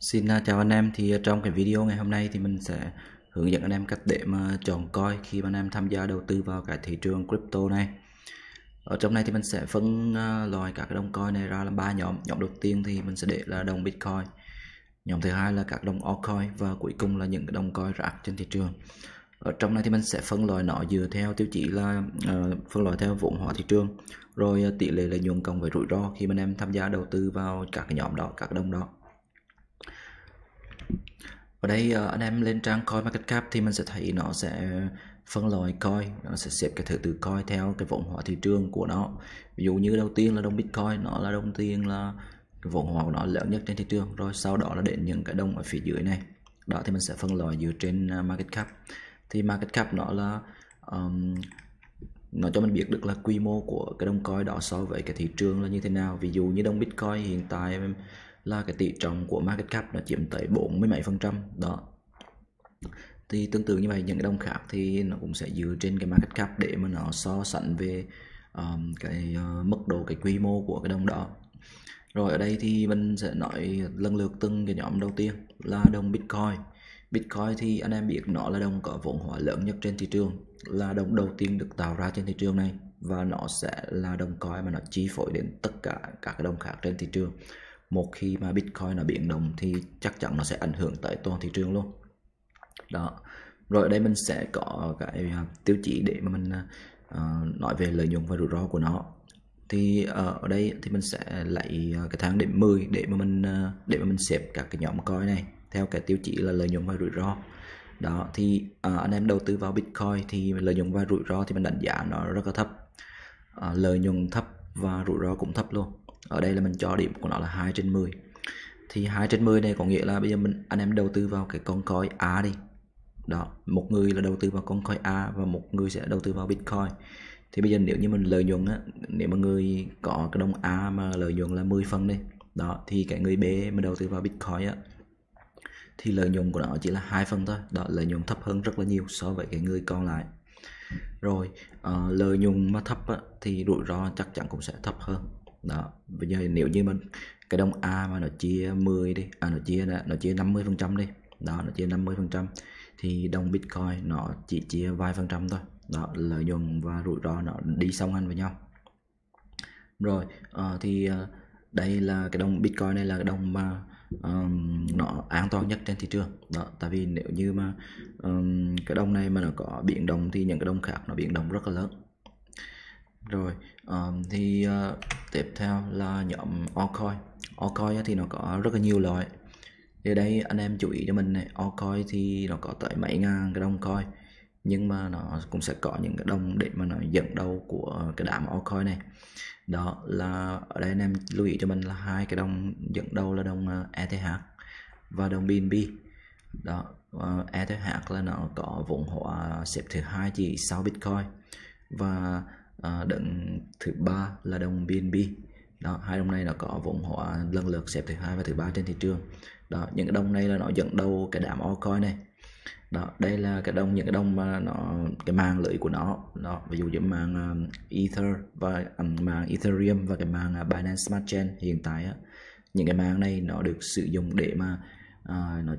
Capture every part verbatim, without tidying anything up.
Xin chào anh em. Thì trong cái video ngày hôm nay thì mình sẽ hướng dẫn anh em cách để mà chọn coin khi mà anh em tham gia đầu tư vào cái thị trường crypto này. Ở trong này thì mình sẽ phân loại các đồng coin này ra làm ba nhóm. Nhóm đầu tiên thì mình sẽ để là đồng Bitcoin, nhóm thứ hai là các đồng altcoin và cuối cùng là những cái đồng coin rác trên thị trường. Ở trong này thì mình sẽ phân loại nó dựa theo tiêu chí là uh, phân loại theo vốn hóa thị trường, rồi uh, tỷ lệ lợi nhuận cộng với rủi ro khi mà anh em tham gia đầu tư vào các cái nhóm đó, các đồng đó. Ở đây uh, anh em lên trang Coin Market Cap thì mình sẽ thấy nó sẽ phân loại coin, nó sẽ xếp cái thứ tự coin theo cái vốn hóa thị trường của nó. Ví dụ như đầu tiên là đồng Bitcoin, nó là đồng tiền là cái vốn hóa của nó lớn nhất trên thị trường, rồi sau đó là đến những cái đồng ở phía dưới này. Đó thì mình sẽ phân loại dựa trên uh, Market Cap. Thì market cap nó là um, nó cho mình biết được là quy mô của cái đồng coin đó so với cái thị trường là như thế nào. Ví dụ như đồng Bitcoin hiện tại là cái tỷ trọng của market cap nó chiếm tới bốn mươi mấy phần trăm đó. Thì tương tự như vậy, những cái đồng khác thì nó cũng sẽ dựa trên cái market cap để mà nó so sánh về um, cái uh, mức độ, cái quy mô của cái đồng đó. Rồi ở đây thì mình sẽ nói lần lượt từng cái nhóm. Đầu tiên là đồng Bitcoin. Bitcoin thì anh em biết nó là đồng có vốn hóa lớn nhất trên thị trường, là đồng đầu tiên được tạo ra trên thị trường này, và nó sẽ là đồng coin mà nó chi phối đến tất cả các cái đồng khác trên thị trường. Một khi mà Bitcoin nó biến động thì chắc chắn nó sẽ ảnh hưởng tới toàn thị trường luôn đó. Rồi ở đây mình sẽ có cái tiêu chí để mà mình uh, nói về lợi nhuận và rủi ro của nó. Thì uh, ở đây thì mình sẽ lấy cái thang điểm mười để mà mình uh, để mà mình xếp các cái nhóm coin này theo cái tiêu chí là lợi nhuận và rủi ro. Đó thì à, anh em đầu tư vào Bitcoin thì lợi nhuận và rủi ro thì mình đánh giá nó rất là thấp, à, lợi nhuận thấp và rủi ro cũng thấp luôn. Ở đây là mình cho điểm của nó là hai trên mười. Thì hai trên mười này có nghĩa là bây giờ mình anh em đầu tư vào cái con coin A đi. Đó, một người là đầu tư vào con coin A và một người sẽ đầu tư vào Bitcoin. Thì bây giờ nếu như mình lợi nhuận á, nếu mà người có cái đồng A mà lợi nhuận là mười phần đi. Đó, thì cái người B mà đầu tư vào Bitcoin á thì lợi nhuận của nó chỉ là hai phần thôi. Đó, lợi nhuận thấp hơn rất là nhiều so với cái người còn lại. Rồi uh, lợi nhuận mà thấp á, thì rủi ro chắc chắn cũng sẽ thấp hơn. Đó, bây giờ nếu như mình cái đồng A mà nó chia mười đi, à, nó chia nó chia năm mươi phần trăm đi. Đó, nó chia năm mươi phần trăm thì đồng Bitcoin nó chỉ chia vài phần trăm thôi. Đó, lợi nhuận và rủi ro nó đi song hành với nhau. Rồi uh, thì uh, đây là cái đồng Bitcoin, đây là cái đồng mà Um, nó an toàn nhất trên thị trường đó. Tại vì nếu như mà um, cái đồng này mà nó có biến động thì những cái đồng khác nó biến động rất là lớn. Rồi um, thì uh, tiếp theo là nhóm altcoin. Altcoin thì nó có rất là nhiều loại. Thì đây anh em chú ý cho mình này, altcoin thì nó có tới mấy ngàn cái đồng coin, nhưng mà nó cũng sẽ có những cái đồng để mà nó dẫn đầu của cái đám altcoin này. Đó là ở đây anh em lưu ý cho mình là hai cái đồng dẫn đầu là đồng e tê hát và đồng bê en bê. Đó, uh, e tê hát là nó có vốn hóa xếp thứ hai chỉ sau Bitcoin, và uh, đứng thứ ba là đồng bê en bê. Đó, hai đồng này nó có vốn hóa lần lượt xếp thứ hai và thứ ba trên thị trường. Đó, những cái đồng này là nó dẫn đầu cái đám altcoin này. Đó, đây là cái đồng những cái đồng mà nó cái mạng lưới của nó, nó ví dụ như mạng um, Ether và um, mạng Ethereum và cái mạng uh, Binance Smart Chain hiện tại á, những cái mạng này nó được sử dụng để mà uh, nó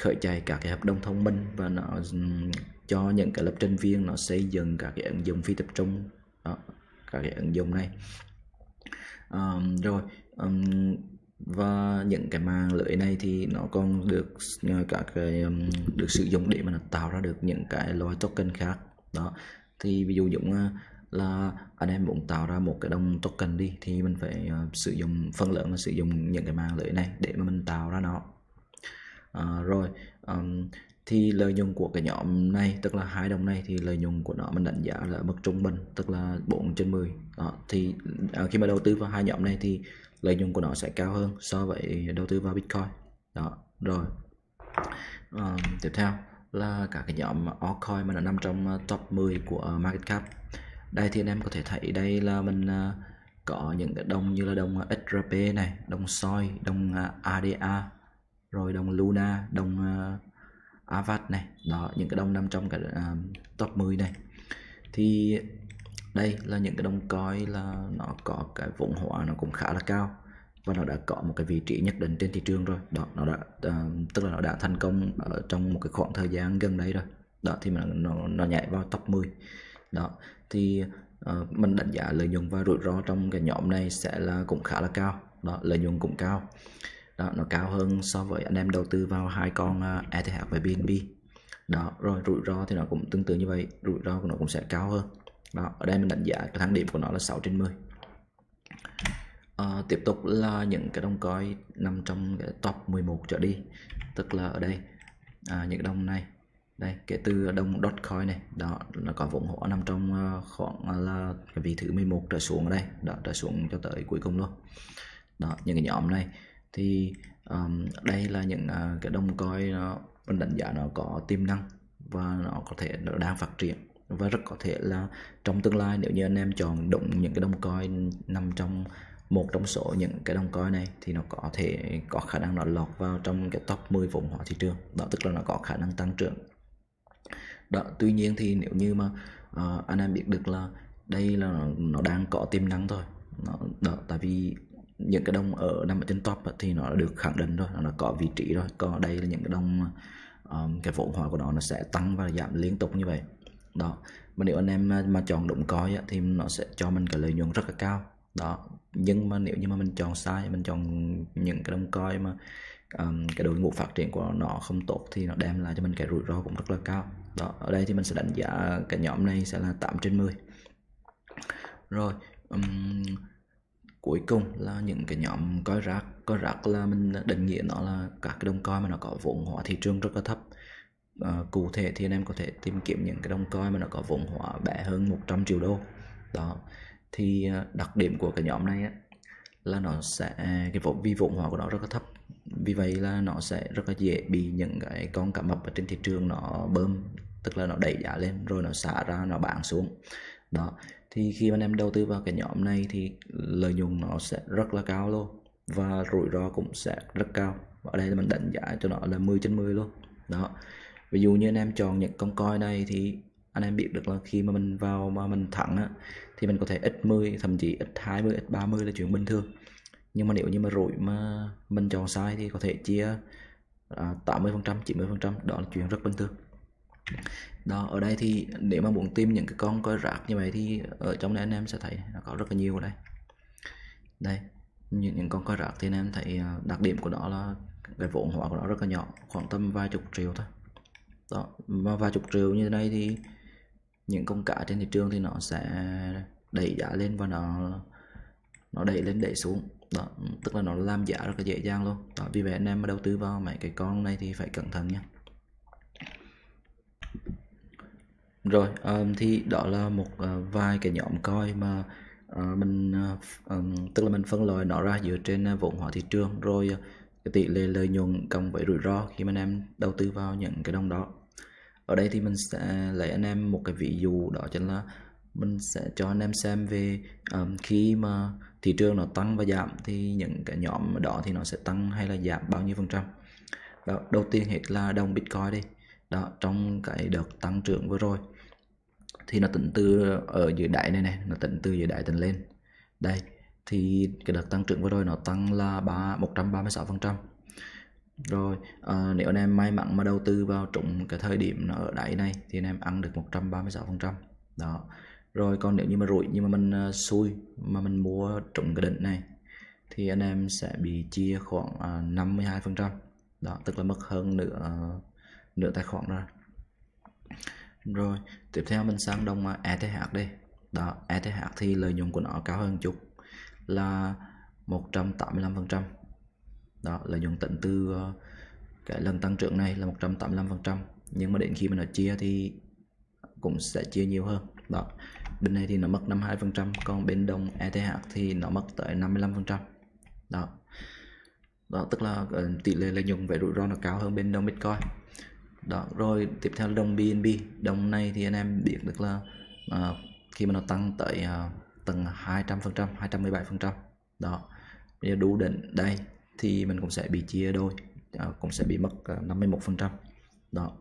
khởi chạy các cái hợp đồng thông minh, và nó um, cho những cái lập trình viên nó xây dựng các cái ứng dụng phi tập trung. Đó, các cái ứng dụng này um, rồi um, và những cái mạng lưới này thì nó còn được các cái được sử dụng để mà nó tạo ra được những cái loại token khác. Đó thì ví dụ Dũng là anh em muốn tạo ra một cái đồng token đi, thì mình phải sử dụng phần lớn là sử dụng những cái mạng lưới này để mà mình tạo ra nó. À, rồi um, thì lợi nhuận của cái nhóm này, tức là hai đồng này, thì lợi nhuận của nó mình đánh giá là mức trung bình, tức là bốn trên mười. Đó, thì à, khi mà đầu tư vào hai nhóm này thì lợi nhuận của nó sẽ cao hơn so với đầu tư vào Bitcoin. Đó, rồi à, tiếp theo là các cái nhóm altcoin mà nó nằm trong top mười của market cap. Đây thì anh em có thể thấy đây là mình có những cái đồng như là đồng ích rờ pê này, đồng Soi, đồng a đê a, rồi đồng LUNA, đồng Avax này. Đó, những cái đồng nằm trong cái uh, top mười này. Thì đây là những cái đồng coin là nó có cái vốn hóa nó cũng khá là cao. và nó đã có một cái vị trí nhất định trên thị trường rồi đó, nó đã uh, tức là nó đã thành công ở trong một cái khoảng thời gian gần đây rồi đó, thì mà nó, nó nhảy vào top mười đó, thì uh, mình đánh giá lợi nhuận và rủi ro trong cái nhóm này sẽ là cũng khá là cao đó, lợi nhuận cũng cao đó, nó cao hơn so với anh em đầu tư vào hai con uh, e tê hát và bê en bê đó, rồi rủi ro thì nó cũng tương tự như vậy, rủi ro của nó cũng sẽ cao hơn đó. Ở đây mình đánh giá cái thang điểm của nó là sáu trên mười. À, tiếp tục là những cái đồng coin nằm trong cái top mười một trở đi, tức là ở đây à, những đồng này đây, kể từ đồng Dogecoin này đó, nó có vùng hỗ nằm trong khoảng là cái vị thứ mười một trở xuống ở đây đó, trở xuống cho tới cuối cùng luôn đó. Những cái nhóm này thì um, đây là những uh, cái đồng coin nó mình đánh giá nó có tiềm năng và nó có thể nó đang phát triển, và rất có thể là trong tương lai nếu như anh em chọn đụng những cái đồng coin nằm trong một trong số những cái đồng coin này thì nó có thể có khả năng nó lọt vào trong cái top mười vốn hóa thị trường đó, tức là nó có khả năng tăng trưởng đó. Tuy nhiên thì nếu như mà uh, anh em biết được là đây là nó, nó đang có tiềm năng thôi nó, đó, tại vì những cái đồng ở nằm ở trên top thì nó được khẳng định rồi, nó có vị trí rồi, còn đây là những cái đồng um, cái vốn hóa của nó nó sẽ tăng và giảm liên tục như vậy đó. Mà nếu anh em mà chọn đụng coin thì nó sẽ cho mình cái lợi nhuận rất là cao đó, nhưng mà nếu như mà mình chọn sai, mình chọn những cái đồng coin mà um, cái đội ngũ phát triển của nó không tốt thì nó đem lại cho mình cái rủi ro cũng rất là cao đó. Ở đây thì mình sẽ đánh giá cái nhóm này sẽ là tám trên mười. Rồi um, cuối cùng là những cái nhóm coin rác. Coin rác là mình định nghĩa nó là các cái đồng coin mà nó có vốn hóa thị trường rất là thấp. Uh, cụ thể thì anh em có thể tìm kiếm những cái đồng coin mà nó có vốn hóa bé hơn một trăm triệu đô đó. Thì đặc điểm của cái nhóm này á, là nó sẽ cái vốn vi vốn hóa của nó rất là thấp, vì vậy là nó sẽ rất là dễ bị những cái con cá mập ở trên thị trường nó bơm, tức là nó đẩy giá lên rồi nó xả ra nó bán xuống đó. Thì khi anh em đầu tư vào cái nhóm này thì lợi nhuận nó sẽ rất là cao luôn và rủi ro cũng sẽ rất cao. Ở đây là mình đánh giá cho nó là mười trên mười luôn đó. Ví dụ như anh em chọn những con coin này thì anh em biết được là khi mà mình vào mà mình thẳng á, thì mình có thể x mười, thậm chí x hai mươi, x ba mươi là chuyện bình thường. Nhưng mà nếu như mà rủi mà mình chọn sai thì có thể chia tám mươi phần trăm, chín mươi phần trăm, đó là chuyện rất bình thường đó. Ở đây thì nếu mà muốn tìm những cái con coi rác như vậy thì ở trong này anh em sẽ thấy nó có rất là nhiều ở đây. Đây, những, những con coi rác thì anh em thấy đặc điểm của nó là cái vốn hóa của nó rất là nhỏ, khoảng tầm vài chục triệu thôi đó. Mà vài chục triệu như thế này thì những con cá trên thị trường thì nó sẽ đẩy giá lên và nó nó đẩy lên đẩy xuống đó, tức là nó làm giá rất là dễ dàng luôn đó. Vì vậy anh em mà đầu tư vào mấy cái con này thì phải cẩn thận nha. Rồi um, thì đó là một uh, vài cái nhóm coin mà uh, mình uh, um, tức là mình phân loại nó ra dựa trên uh, vốn hóa thị trường, rồi uh, cái tỷ lệ lợi nhuận cộng với rủi ro khi mà anh em đầu tư vào những cái đồng đó. Ở đây thì mình sẽ lấy anh em một cái ví dụ, đó chính là mình sẽ cho anh em xem về um, khi mà thị trường nó tăng và giảm thì những cái nhóm đó thì nó sẽ tăng hay là giảm bao nhiêu phần trăm đó. Đầu tiên hết là đồng Bitcoin đi đó, trong cái đợt tăng trưởng vừa rồi thì nó tính từ ở dưới đáy này này, nó tính từ dưới đáy tính lên đây, thì cái đợt tăng trưởng vừa rồi nó tăng là một trăm ba mươi sáu phần trăm. Rồi à, nếu anh em may mắn mà đầu tư vào trúng cái thời điểm nó ở đáy này thì anh em ăn được một trăm ba mươi sáu phần trăm đó. Rồi còn nếu như mà rủi, nhưng mà mình uh, xui mà mình mua trúng cái đỉnh này thì anh em sẽ bị chia khoảng uh, năm mươi hai phần trăm đó, tức là mất hơn nửa uh, nửa tài khoản ra. Rồi tiếp theo mình sang đồng uh, e tê hát đây đó. e tê hát thì lợi nhuận của nó cao hơn chút là một trăm tám mươi lăm phần trăm đó, lợi nhuận tính từ uh, cái lần tăng trưởng này là một trăm tám mươi lăm phần trăm, nhưng mà đến khi mà nó chia thì cũng sẽ chia nhiều hơn đó. Bên này thì nó mất năm mươi hai phần trăm, còn bên đồng e tê hát thì nó mất tới năm mươi lăm phần trăm đó. Đó tức là uh, tỷ lệ lợi nhuận về rủi ro nó cao hơn bên đồng Bitcoin đó. Rồi tiếp theo là đồng bê en bê. Đồng này thì anh em biết được là uh, khi mà nó tăng tới uh, tầng hai trăm phần trăm, hai trăm mười bảy phần trăm đó, bây giờ đủ đỉnh đây thì mình cũng sẽ bị chia đôi, à, cũng sẽ bị mất năm mươi mốt phần trăm đó.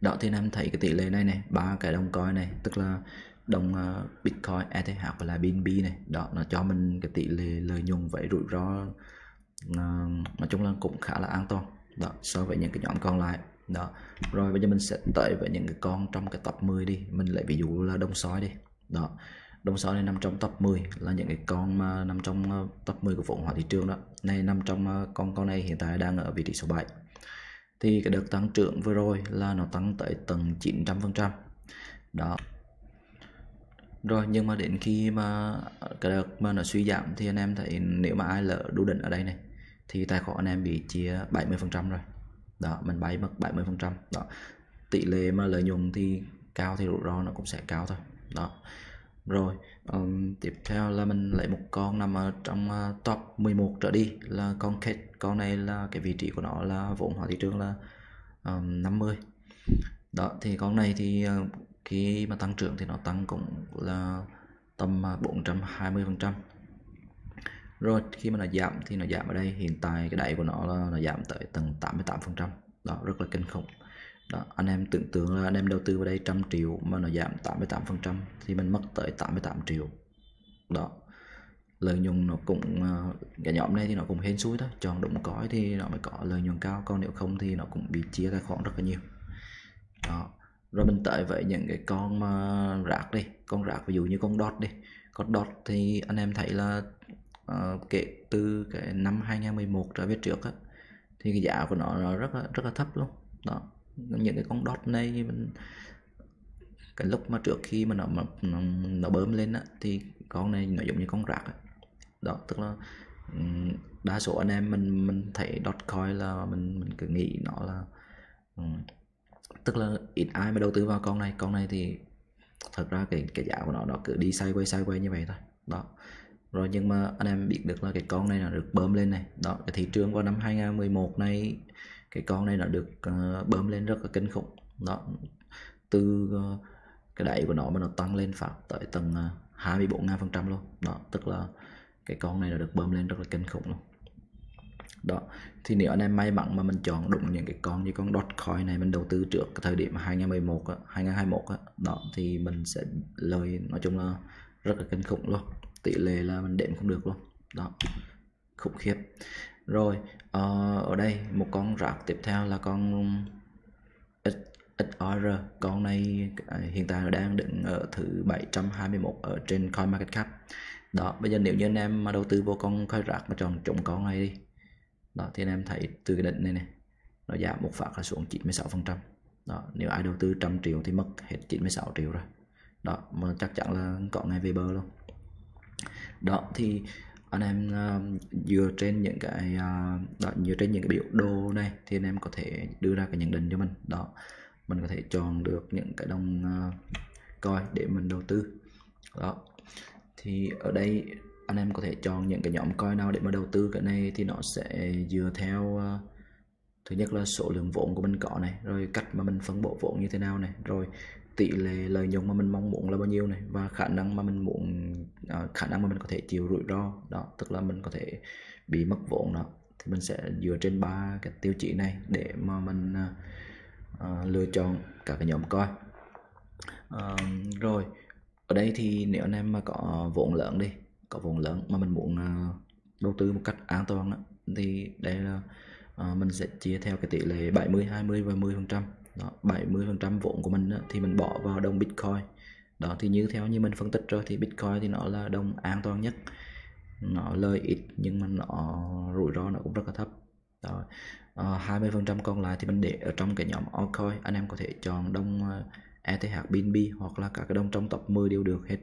Đó thì anh em thấy cái tỷ lệ này này, ba cái đồng coin này, tức là đồng uh, Bitcoin, a đê a hoặc là bê en bê này đó, nó cho mình cái tỷ lệ lợi nhuận với rủi ro uh, nói chung là cũng khá là an toàn đó so với những cái nhóm còn lại đó. Rồi bây giờ mình sẽ tới với những cái con trong cái top mười đi, mình lấy ví dụ là đồng sói đi đó. Đồng sói này nằm trong top mười, là những cái con mà nằm trong top mười của vốn hóa thị trường đó. Này nằm trong con con này hiện tại đang ở vị trí số bảy. Thì cái đợt tăng trưởng vừa rồi là nó tăng tới tầng chín trăm phần trăm đó. Rồi nhưng mà đến khi mà cái đợt mà nó suy giảm thì anh em thấy nếu mà ai lỡ đu đỉnh ở đây này thì tài khoản anh em bị chia bảy mươi phần trăm rồi đó, mình bay mất bảy mươi phần trăm đó. Tỷ lệ mà lợi nhuận thì cao thì rủi ro nó cũng sẽ cao thôi đó. Rồi um, tiếp theo là mình lấy một con nằm ở trong uh, top mười một trở đi là con Kate. Con này là cái vị trí của nó là vốn hóa thị trường là um, năm mươi đó. Thì con này thì uh, khi mà tăng trưởng thì nó tăng cũng là tầm uh, bốn trăm hai mươi phần trăm. Rồi khi mà nó giảm thì nó giảm ở đây, hiện tại cái đáy của nó là nó giảm tới tầng tám mươi tám phần trăm đó, rất là kinh khủng đó. Anh em tưởng tượng là anh em đầu tư vào đây trăm triệu mà nó giảm tám mươi tám phần trăm thì mình mất tới tám mươi tám triệu đó. Lợi nhuận nó cũng, cái nhóm này thì nó cũng hên xui thôi, chọn đúng cõi thì nó mới có lợi nhuận cao, còn nếu không thì nó cũng bị chia tài khoản rất là nhiều đó. Rồi mình tới với những cái con mà rác đi, con rác ví dụ như con Dot đi. Con Dot thì anh em thấy là uh, kể từ cái năm hai nghìn không trăm mười một trở về trước á, thì cái giá của nó, nó rất là rất là thấp luôn đó. Những cái con Dot này mình, cái lúc mà trước khi mà nó mà, nó, nó bơm lên á, thì con này nó giống như con rác đó. Đó, tức là đa số anh em mình mình thấy Dogecoin là mình mình cứ nghĩ nó là tức là ít ai mà đầu tư vào con này. Con này thì thật ra cái cái giá của nó nó cứ đi sideways sideways như vậy thôi đó. Rồi nhưng mà anh em biết được là cái con này là được bơm lên này đó, cái thị trường vào năm hai nghìn không trăm mười một này, cái con này nó được uh, bơm lên rất là kinh khủng đó. Từ uh, cái đáy của nó mà nó tăng lên phạt tới tầng uh, hai mươi bốn nghìn phần trăm luôn đó, tức là cái con này nó được bơm lên rất là kinh khủng luôn đó. Thì nếu anh em may mắn mà mình chọn đúng những cái con như con Dogecoin này, mình đầu tư trước cái thời điểm hai nghìn không trăm mười một hai nghìn không trăm hai mươi mốt đó, thì mình sẽ lời nói chung là rất là kinh khủng luôn, tỷ lệ là mình đếm không được luôn đó, khủng khiếp. Rồi uh, ở đây một con rác tiếp theo là con ích rờ. Con này hiện tại nó đang đứng ở thứ bảy trăm hai mươi mốt ở trên Coin Market Cap đó. Bây giờ nếu như anh em mà đầu tư vô con coin rác mà chọn trúng con này đi đó, thì anh em thấy từ cái đỉnh này này nó giảm một phát là xuống chín mươi sáu phần trăm đó. Nếu ai đầu tư trăm triệu thì mất hết chín mươi sáu triệu rồi đó, mà chắc chắn là có ngay về bờ luôn đó. Thì anh em uh, dựa trên những cái uh, đó, dựa trên những cái biểu đồ này thì anh em có thể đưa ra cái nhận định cho mình đó. Mình có thể chọn được những cái đồng uh, coin để mình đầu tư đó. Thì ở đây anh em có thể chọn những cái nhóm coin nào để mà đầu tư. Cái này thì nó sẽ dựa theo uh, thứ nhất là số lượng vốn của mình có này, rồi cách mà mình phân bổ vốn như thế nào này, rồi tỷ lệ lợi nhuận mà mình mong muốn là bao nhiêu này, và khả năng mà mình muốn uh, khả năng mà mình có thể chịu rủi ro đó, tức là mình có thể bị mất vốn đó. Thì mình sẽ dựa trên ba cái tiêu chí này để mà mình uh, uh, lựa chọn cả cái nhóm coin. Uh, rồi ở đây thì nếu anh em mà có vốn lớn đi, có vốn lớn mà mình muốn uh, đầu tư một cách an toàn đó, thì đây là uh, mình sẽ chia theo cái tỷ lệ bảy mươi, hai mươi và mười phần trăm. Đó, bảy mươi phần trăm vốn của mình đó, thì mình bỏ vào đồng Bitcoin đó. Thì như theo như mình phân tích rồi thì Bitcoin thì nó là đồng an toàn nhất, nó lời ít nhưng mà nó rủi ro nó cũng rất là thấp đó. à, hai mươi phần trăm còn lại thì mình để ở trong cái nhóm Altcoin. Anh em có thể chọn đồng e tê hát, bê en bê hoặc là các cái đồng trong top mười đều được hết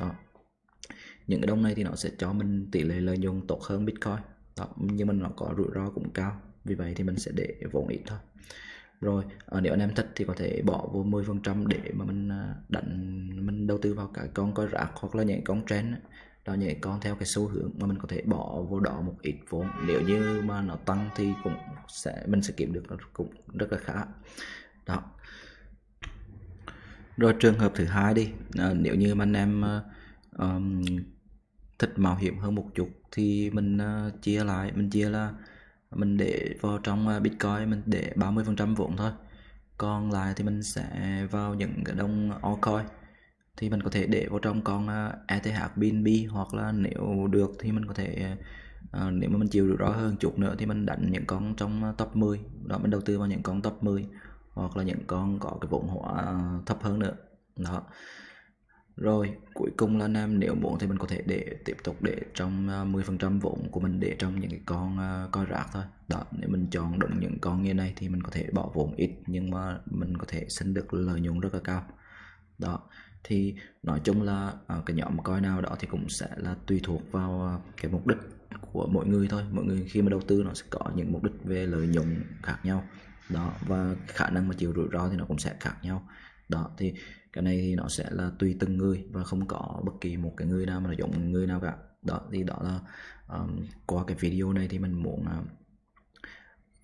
đó. Những cái đồng này thì nó sẽ cho mình tỷ lệ lợi nhuận tốt hơn Bitcoin đó, nhưng mà nó có rủi ro cũng cao, vì vậy thì mình sẽ để vốn ít thôi. Rồi nếu anh em thích thì có thể bỏ vô mười phần trăm để mà mình đánh mình đầu tư vào cái con coi rác hoặc là những con trend đó, những con theo cái xu hướng mà mình có thể bỏ vô đó một ít vốn. Nếu như mà nó tăng thì cũng sẽ mình sẽ kiếm được cũng rất là khá đó. Rồi trường hợp thứ hai đi, à, nếu như mà anh em um, thích mạo hiểm hơn một chút thì mình uh, chia lại, mình chia là mình để vào trong Bitcoin mình để ba mươi phần trăm vốn thôi, còn lại thì mình sẽ vào những cái đồng altcoin. thì mình có thể để vào trong con e tê hát bê en bê, hoặc là nếu được thì mình có thể à, nếu mà mình chịu rủi ro hơn chút nữa thì mình đánh những con trong top mười đó, mình đầu tư vào những con top mười hoặc là những con có cái vốn hóa thấp hơn nữa đó. Rồi cuối cùng là nam nếu muốn thì mình có thể để tiếp tục để trong mười phần trăm vốn của mình để trong những cái con coi rác thôi đó. Nếu mình chọn đúng những con như này thì mình có thể bỏ vốn ít nhưng mà mình có thể sinh được lợi nhuận rất là cao đó. Thì nói chung là cái nhóm coi nào đó thì cũng sẽ là tùy thuộc vào cái mục đích của mỗi người thôi. Mọi người khi mà đầu tư nó sẽ có những mục đích về lợi nhuận khác nhau đó, và khả năng mà chịu rủi ro thì nó cũng sẽ khác nhau đó. Thì cái này thì nó sẽ là tùy từng người và không có bất kỳ một cái người nào mà nó giống người nào cả đó. Thì đó là um, qua cái video này thì mình muốn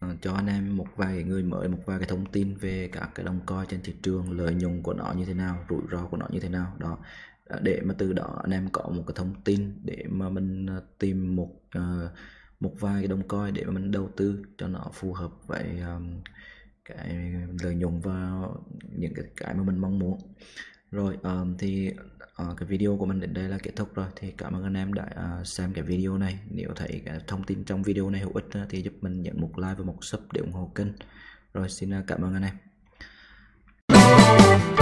uh, cho anh em một vài người mới một vài cái thông tin về các cái đồng coin trên thị trường, lợi nhuận của nó như thế nào, rủi ro của nó như thế nào đó, để mà từ đó anh em có một cái thông tin để mà mình tìm một uh, một vài cái đồng coin để mà mình đầu tư cho nó phù hợp với um, cái lợi nhuận và những cái, cái mà mình mong muốn. Rồi um, thì uh, cái video của mình đến đây là kết thúc rồi. Thì cảm ơn anh em đã uh, xem cái video này. Nếu thấy cái thông tin trong video này hữu ích uh, thì giúp mình nhận một like và một sub để ủng hộ kênh. Rồi xin uh, cảm ơn anh em.